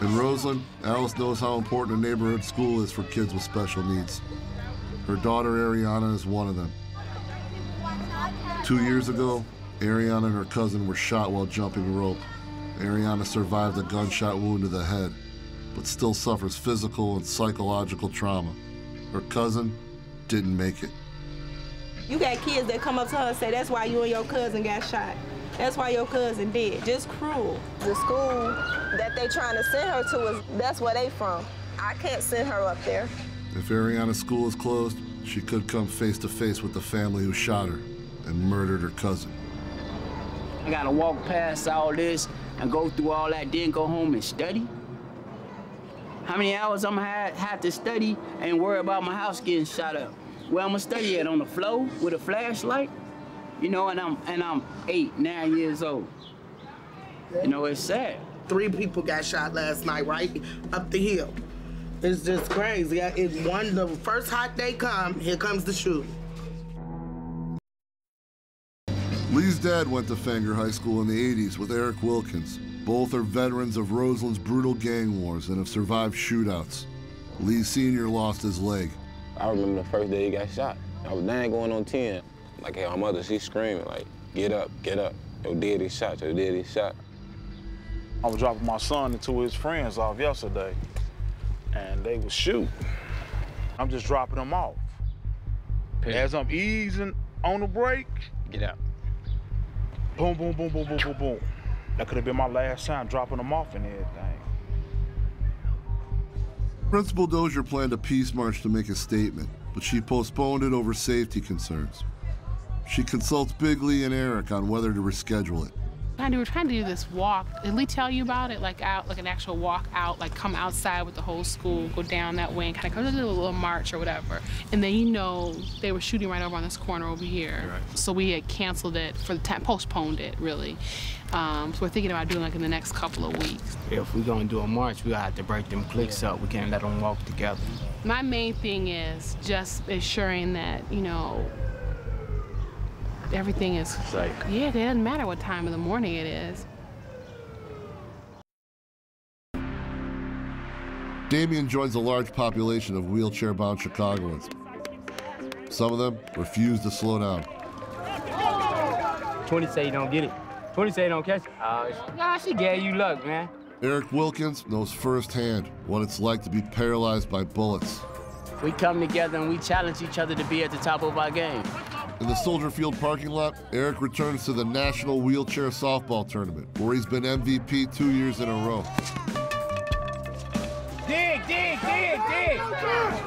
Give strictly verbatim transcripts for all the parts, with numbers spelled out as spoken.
In Roseland, Alice knows how important a neighborhood school is for kids with special needs. Her daughter Ariana is one of them. Two years ago, Ariana and her cousin were shot while jumping rope. Ariana survived a gunshot wound to the head, but still suffers physical and psychological trauma. Her cousin didn't make it. You got kids that come up to her and say, that's why you and your cousin got shot. That's why your cousin did. Just cruel. The school that they trying to send her to, is that's where they from. I can't send her up there. If Ariana's school is closed, she could come face to face with the family who shot her and murdered her cousin. I gotta walk past all this and go through all that, then go home and study? How many hours I'm gonna have to study and worry about my house getting shot up? Where I'm gonna study at, on the floor with a flashlight? You know, and I'm, and I'm eight, nine years old. You know, it's sad. Three people got shot last night, right? Up the hill. It's just crazy. It's one, the first hot day come, here comes the shooting. Lee's dad went to Fenger High School in the eighties with Eric Wilkins. Both are veterans of Roseland's brutal gang wars and have survived shootouts. Lee Senior lost his leg. I remember the first day he got shot. I was nine going on ten. Like, hey, my mother, she's screaming, like, get up, get up. Yo, daddy shot, yo, daddy shot. I was dropping my son and two of his friends off yesterday, and they was shooting. I'm just dropping them off. Pick. As I'm easing on the brake, get out. Boom, boom, boom, boom, boom, boom, boom. That could have been my last time dropping them off and everything. Principal Dozier planned a peace march to make a statement, but she postponed it over safety concerns. She consults Big Lee and Eric on whether to reschedule it. And we were trying to do this walk. Did Lee tell you about it? Like out, like an actual walk out, like come outside with the whole school, go down that way, and kind of come to do a little march or whatever. And then, you know, they were shooting right over on this corner over here. Right. So we had canceled it for the time, postponed it really. Um, so we're thinking about doing like in the next couple of weeks. If we're gonna do a march, we have to break them cliques up. We can't let them walk together. My main thing is just ensuring that, you know, everything is safe. Yeah, it doesn't matter what time of the morning it is. Damien joins a large population of wheelchair-bound Chicagoans. Some of them refuse to slow down. twenty say you don't get it. twenty say you don't catch it. Uh, nah, she gave you luck, man. Eric Wilkins knows firsthand what it's like to be paralyzed by bullets. We come together and we challenge each other to be at the top of our game. In the Soldier Field parking lot, Eric returns to the National Wheelchair Softball Tournament, where he's been M V P two years in a row. Dig, dig, dig, dig! Push,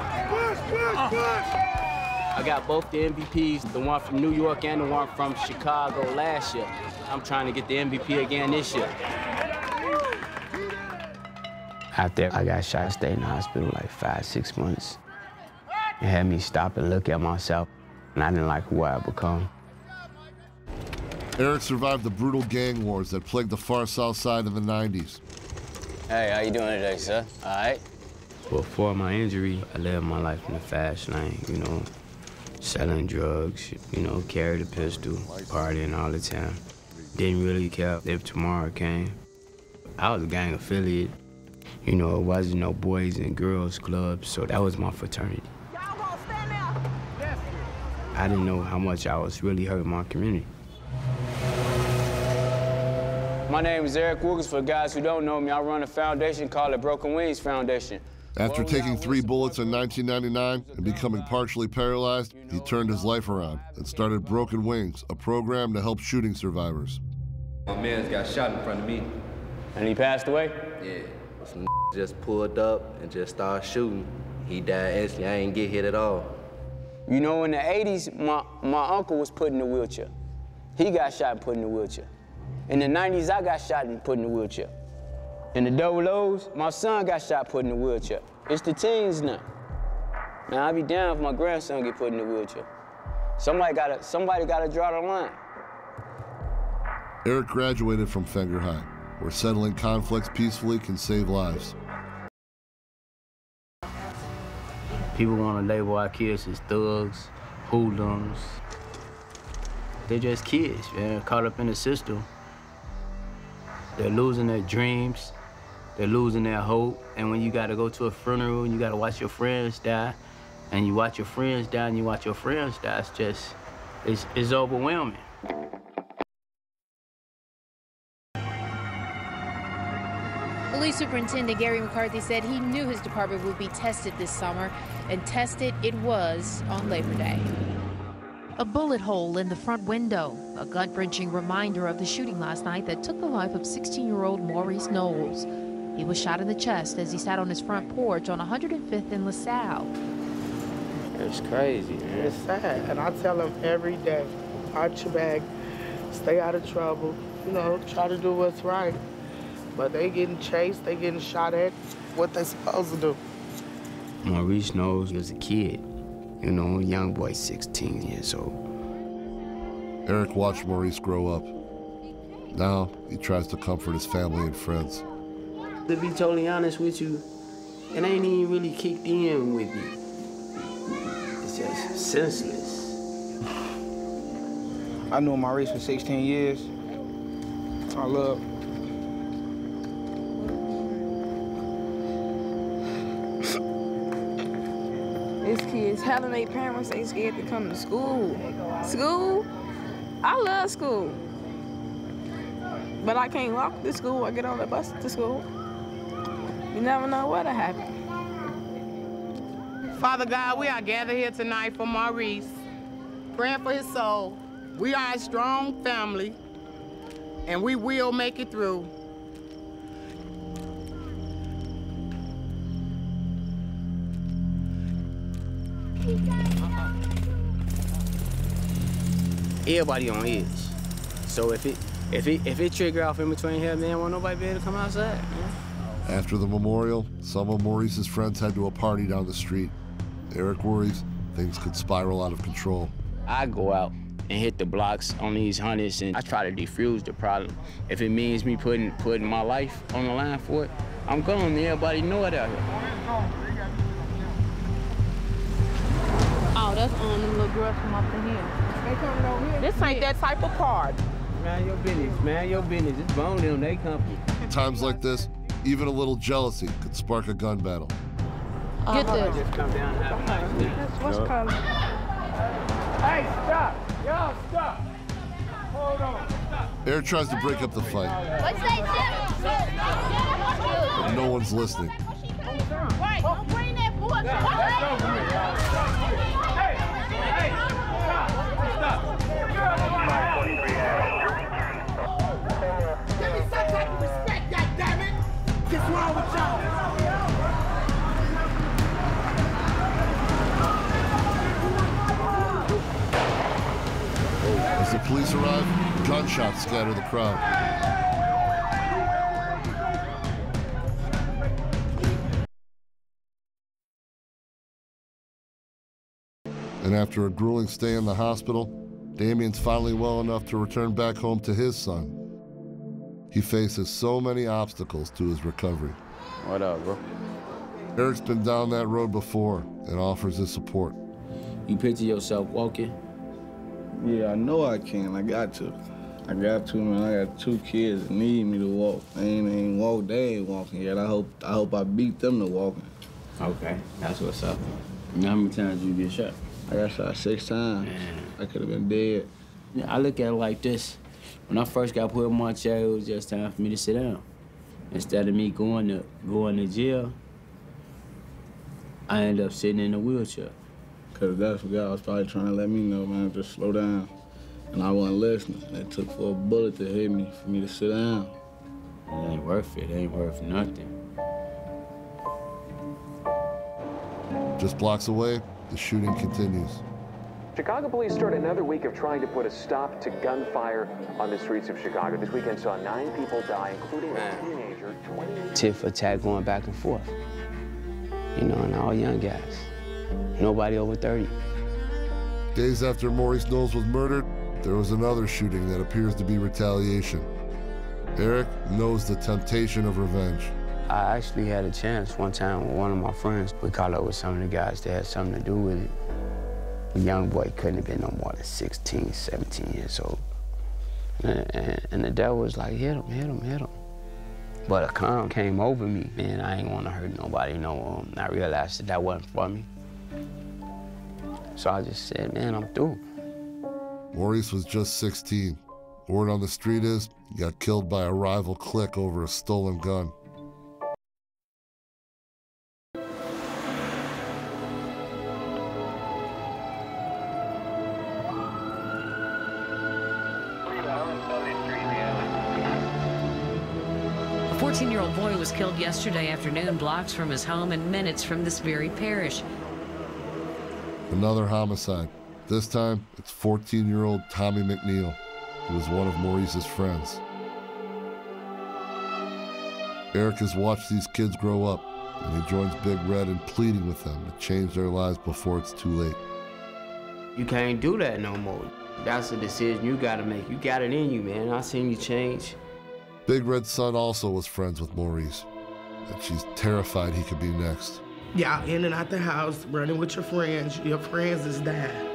push, push! I got both the M V Ps, the one from New York and the one from Chicago last year. I'm trying to get the M V P again this year. After I got shot, I stayed in the hospital like five, six months. It had me stop and look at myself. And I didn't like who I had become. Eric survived the brutal gang wars that plagued the far South Side in the nineties. Hey, how you doing today, sir? All right? Before my injury, I lived my life in the fast lane, you know, selling drugs, you know, carried a pistol, partying all the time. Didn't really care if tomorrow came. I was a gang affiliate. You know, it wasn't no boys and girls clubs, so that was my fraternity. I didn't know how much I was really hurting my community. My name is Eric Wilkins. For guys who don't know me, I run a foundation called the Broken Wings Foundation. After taking three bullets in nineteen ninety-nine and becoming partially paralyzed, he turned his life around and started Broken Wings, a program to help shooting survivors. My man's got shot in front of me. And he passed away? Yeah. Some just pulled up and just started shooting. He died instantly. I ain't get hit at all. You know, in the eighties, my, my uncle was put in a wheelchair. He got shot and put in a wheelchair. In the nineties, I got shot and put in a wheelchair. In the double O's, my son got shot put in a wheelchair. It's the teens now. Now, I'd be down if my grandson get put in a wheelchair. Somebody gotta, somebody gotta draw the line. Eric graduated from Fenger High, where settling conflicts peacefully can save lives. People want to label our kids as thugs, hoodlums. They're just kids, man, caught up in the system. They're losing their dreams. They're losing their hope. And when you got to go to a funeral and you got to watch your friends die, and you watch your friends die and you watch your friends die, it's just, it's, it's overwhelming. Police Superintendent Gary McCarthy said he knew his department would be tested this summer, and tested it was on Labor Day. A bullet hole in the front window, a gut-wrenching reminder of the shooting last night that took the life of sixteen-year-old Maurice Knowles. He was shot in the chest as he sat on his front porch on one hundred fifth in LaSalle. It's crazy, man. It's sad, and I tell him every day, arch your back, stay out of trouble, you know, try to do what's right. But they getting chased, they getting shot at, what they supposed to do. Maurice Knowles, he was a kid, you know, a young boy, sixteen years old. Eric watched Maurice grow up. Now he tries to comfort his family and friends. To be totally honest with you, it ain't even really kicked in with me. It's just senseless. I knew Maurice for sixteen years. I love him. These kids, how do they parents they scared to come to school? School? I love school. But I can't walk to school or get on the bus to school. You never know what'll happen. Father God, we are gathered here tonight for Maurice, praying for his soul. We are a strong family, and we will make it through. Everybody on edge. So if it if it if it trigger off in between here, man, won't nobody be able to come outside, man. After the memorial, some of Maurice's friends head to a party down the street. Eric worries things could spiral out of control. I go out and hit the blocks on these hundreds, and I try to defuse the problem. If it means me putting putting my life on the line for it, I'm going. Everybody know it out here. Oh, that's on um, them little girls from up the hill. They coming over here. This ain't that type of card. Man, your business, man, your business. It's bone them, they company. Times like this, even a little jealousy could spark a gun battle. Get this. Just come down and have a nice day. That's what's coming. Hey, stop. Y'all stop. Hold on. Eric tries to break up the fight. What's that? But no one's listening. Wait, don't bring that boy. As the police arrive, gunshots scatter the crowd. And after a grueling stay in the hospital, Damien's finally well enough to return back home to his son. He faces so many obstacles to his recovery. What up, bro? Eric's been down that road before and offers his support. You picture yourself walking? Yeah, I know I can. I got to. I got to, man. I got two kids that need me to walk. They ain't, ain't walk. They ain't walking yet. I hope. I hope I beat them to walking. Okay, that's what's up. You know how many times you get shot? I got shot six times. Man. I could have been dead. Yeah, I look at it like this. When I first got put in my chair, it was just time for me to sit down. Instead of me going to going to jail, I ended up sitting in a wheelchair. Because that's what God was probably trying to let me know, man, just slow down. And I wasn't listening. It took for a bullet to hit me for me to sit down. It ain't worth it. It ain't worth nothing. Just blocks away, the shooting continues. Chicago police start another week of trying to put a stop to gunfire on the streets of Chicago. This weekend saw nine people die, including a teenager, twenty... Tiff attack going back and forth. You know, and all young guys. Nobody over thirty. Days after Maurice Knowles was murdered, there was another shooting that appears to be retaliation. Eric knows the temptation of revenge. I actually had a chance one time with one of my friends. We caught up with some of the guys that had something to do with it. A young boy couldn't have been no more than sixteen, seventeen years old. And, and, and the devil was like, hit him, hit him, hit him. But a calm came over me, and I ain't want to hurt nobody. No, um, I realized that that wasn't for me. So I just said, man, I'm through. Maurice was just sixteen. Word on the street is he got killed by a rival clique over a stolen gun. fourteen-year-old boy was killed yesterday afternoon, blocks from his home and minutes from this very parish. Another homicide. This time, it's fourteen-year-old Tommy McNeil, who was one of Maurice's friends. Eric has watched these kids grow up, and he joins Big Red in pleading with them to change their lives before it's too late. You can't do that no more. That's a decision you gotta make. You got it in you, man. I seen you change. Big Red's son also was friends with Maurice, and she's terrified he could be next. Y'all in and out the house, running with your friends. Your friends is dying.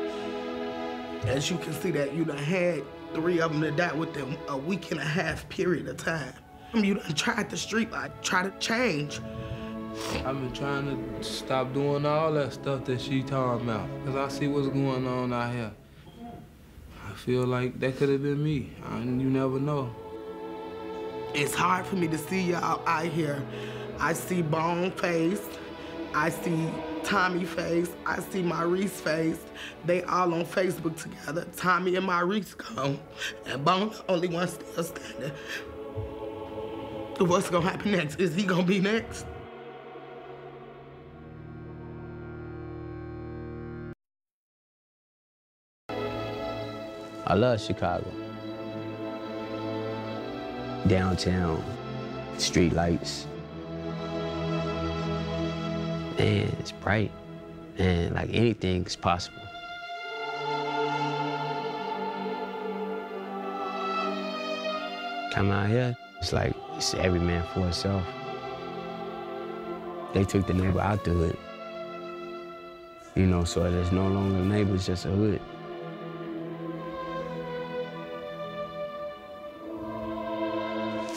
As you can see that, you done had three of them that died within a week and a half period of time. I mean, you done tried to street life, try to change. I've been trying to stop doing all that stuff that she talking about, because I see what's going on out here. I feel like that could have been me. I, you never know. It's hard for me to see y'all out here. I see Bone face, I see Tommy face, I see Maurice face. They all on Facebook together. Tommy and Maurice gone, and Bone the only one still standing. What's gonna happen next? Is he gonna be next? I love Chicago. Downtown, street lights. Man, it's bright. And like anything's possible. Come out here, it's like it's every man for himself. They took the neighbor out the hood. You know, so there's no longer a neighbor, it's just a hood.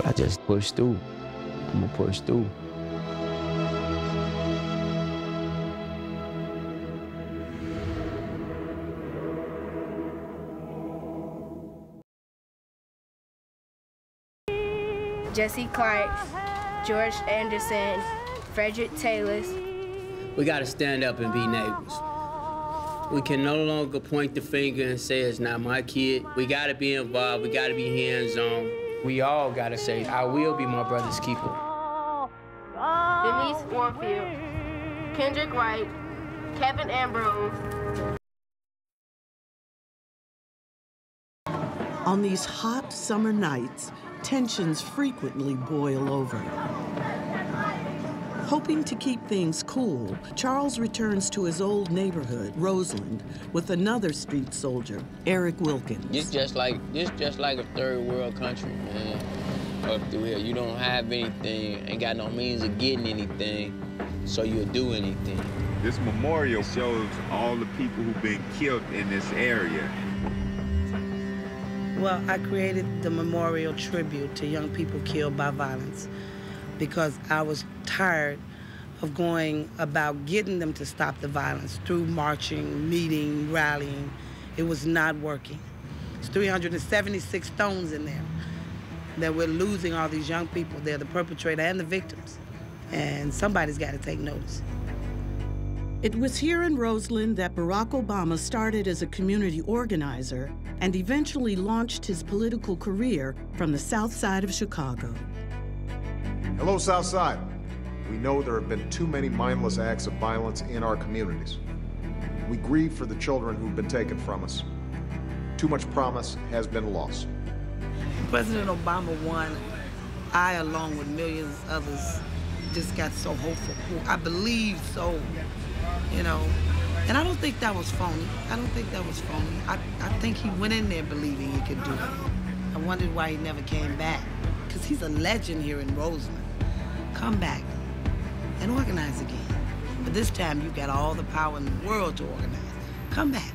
I just push through. I'm gonna push through. Jesse Clark, George Anderson, Frederick Taylors. We gotta stand up and be neighbors. We can no longer point the finger and say it's not my kid. We gotta be involved, we gotta be hands-on. We all gotta say, I will be my brother's keeper. Denise Warfield, Kendrick Wright, Kevin Ambrose. On these hot summer nights, tensions frequently boil over. Hoping to keep things cool, Charles returns to his old neighborhood, Roseland, with another street soldier, Eric Wilkins. It's just like, it's just like a third world country, man. Up through here, you don't have anything, ain't got no means of getting anything, so you'll do anything. This memorial shows all the people who've been killed in this area. Well, I created the memorial tribute to young people killed by violence because I was tired of going about getting them to stop the violence through marching, meeting, rallying. It was not working. It's three hundred seventy-six stones in there that we're losing all these young people. They're the perpetrator and the victims. And somebody's got to take notice. It was here in Roseland that Barack Obama started as a community organizer and eventually launched his political career from the South Side of Chicago. Hello, South Side. We know there have been too many mindless acts of violence in our communities. We grieve for the children who've been taken from us. Too much promise has been lost. President Obama won. I, along with millions of others, just got so hopeful. I believe so. You know, and I don't think that was phony. I don't think that was phony. I, I think he went in there believing he could do it. I wondered why he never came back, because he's a legend here in Roseland. Come back and organize again. But this time, you've got all the power in the world to organize. Come back.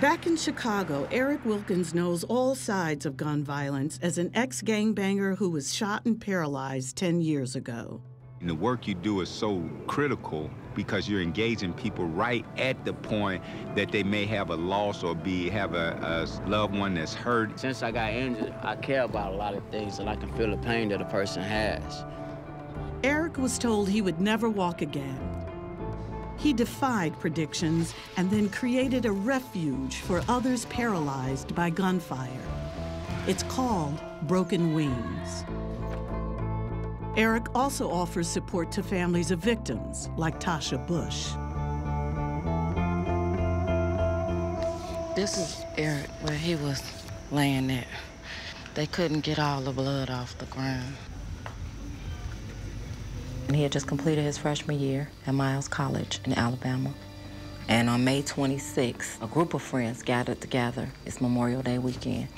Back in Chicago, Eric Wilkins knows all sides of gun violence as an ex-gangbanger who was shot and paralyzed ten years ago. And the work you do is so critical because you're engaging people right at the point that they may have a loss or be have a, a loved one that's hurt. Since I got injured, I care about a lot of things, and I can feel the pain that a person has. Eric was told he would never walk again. He defied predictions and then created a refuge for others paralyzed by gunfire. It's called Broken Wings. Eric also offers support to families of victims, like Tasha Bush. This is Eric, where he was laying there. They couldn't get all the blood off the ground. And he had just completed his freshman year at Miles College in Alabama. And on May twenty-sixth, a group of friends gathered together. It's Memorial Day weekend.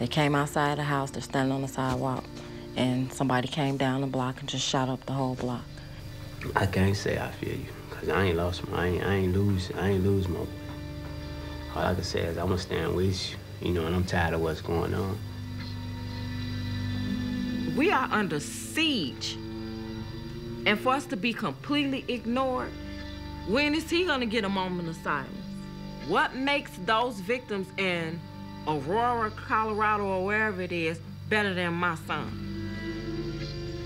They came outside the house. They're standing on the sidewalk. And somebody came down the block and just shot up the whole block. I can't say I feel you, because I ain't lost my, I ain't, I ain't lose, I ain't lose my. All I can say is I'm gonna stand with you, you know, and I'm tired of what's going on. We are under siege. And for us to be completely ignored, when is he gonna get a moment of silence? What makes those victims in Aurora, Colorado, or wherever it is, better than my son?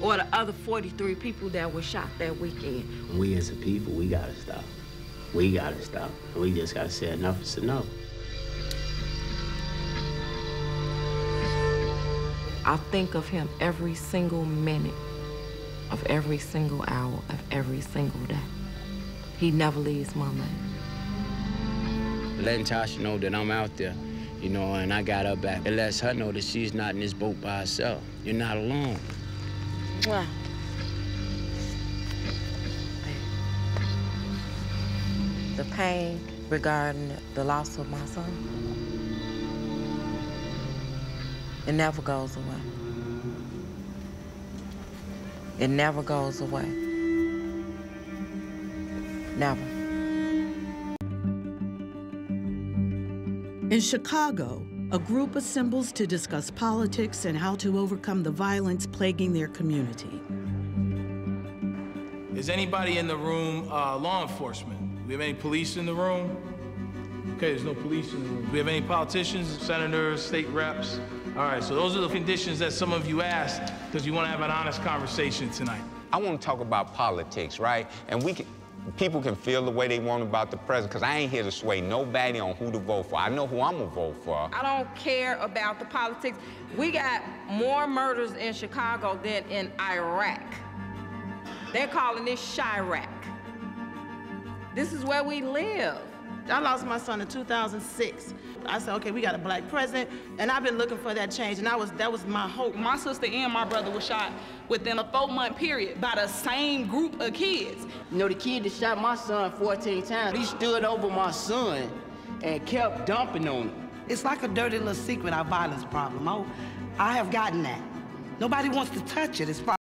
Or the other forty-three people that were shot that weekend. We as a people, we gotta stop. We gotta stop. We just gotta say enough is enough. I think of him every single minute of every single hour of every single day. He never leaves my mind. Letting Tasha know that I'm out there, you know, and I got her back. It lets her know that she's not in this boat by herself. You're not alone. Wow. The pain regarding the loss of my son, it never goes away. It never goes away. Never. In Chicago, a group assembles to discuss politics and how to overcome the violence plaguing their community. Is anybody in the room uh, law enforcement? Do we have any police in the room? Okay, there's no police in the room. Do we have any politicians, senators, state reps? All right, so those are the conditions that some of you asked because you want to have an honest conversation tonight. I want to talk about politics, right? And we can. People can feel the way they want about the president, because I ain't here to sway nobody on who to vote for. I know who I'm going to vote for. I don't care about the politics. We got more murders in Chicago than in Iraq. They're calling this Chiraq. This is where we live. I lost my son in two thousand six. I said, okay, we got a black president, and I've been looking for that change, and I was, that was my hope. My sister and my brother were shot within a four-month period by the same group of kids. You know, the kid that shot my son fourteen times, he stood over my son and kept dumping on him. It's like a dirty little secret, our violence problem. Oh, I have gotten that. Nobody wants to touch it. It's